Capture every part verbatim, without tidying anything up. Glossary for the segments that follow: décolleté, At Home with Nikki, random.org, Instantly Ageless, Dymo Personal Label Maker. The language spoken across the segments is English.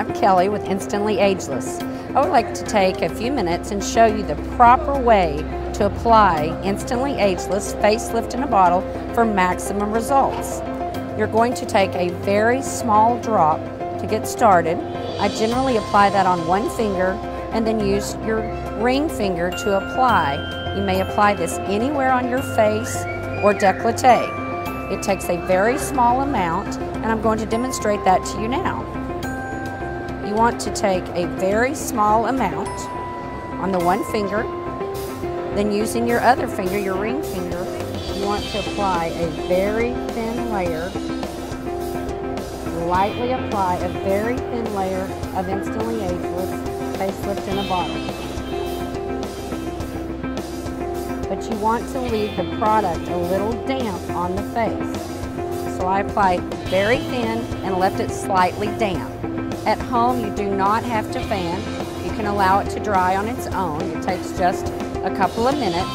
I'm Kelly with Instantly Ageless. I would like to take a few minutes and show you the proper way to apply Instantly Ageless Facelift in a Bottle for maximum results. You're going to take a very small drop to get started. I generally apply that on one finger and then use your ring finger to apply. You may apply this anywhere on your face or décolleté. It takes a very small amount, and I'm going to demonstrate that to you now. You want to take a very small amount on the one finger, then using your other finger, your ring finger, you want to apply a very thin layer, lightly apply a very thin layer of Instantly Ageless Facelift in a Bottle. But you want to leave the product a little damp on the face. So I applied very thin and left it slightly damp. At home, you do not have to fan. You can allow it to dry on its own. It takes just a couple of minutes.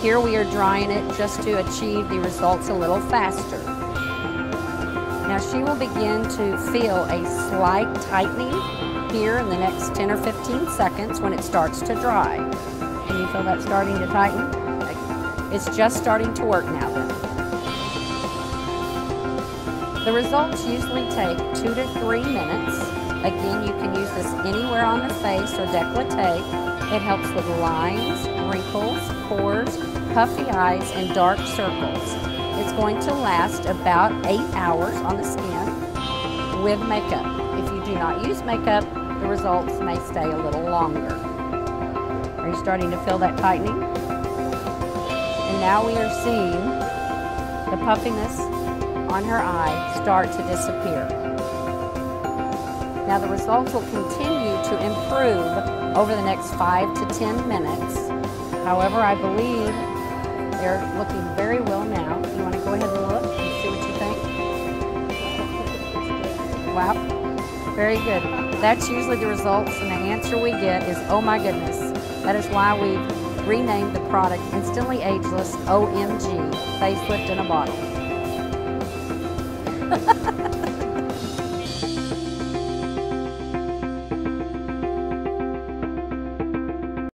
Here we are drying it just to achieve the results a little faster. Now she will begin to feel a slight tightening here in the next ten or fifteen seconds when it starts to dry. Can you feel that starting to tighten? Okay. It's just starting to work now then. The results usually take two to three minutes. Again, you can use this anywhere on the face or décolleté. It helps with lines, wrinkles, pores, puffy eyes, and dark circles. It's going to last about eight hours on the skin with makeup. If you do not use makeup, the results may stay a little longer. Are you starting to feel that tightening? And now we are seeing the puffiness on her eye start to disappear. Now the results will continue to improve over the next five to ten minutes. However, I believe they're looking very well now. You want to go ahead and look and see what you think? Wow, very good. That's usually the results, and the answer we get is, oh my goodness. That is why we've renamed the product Instantly Ageless O M G Facelift in a Bottle.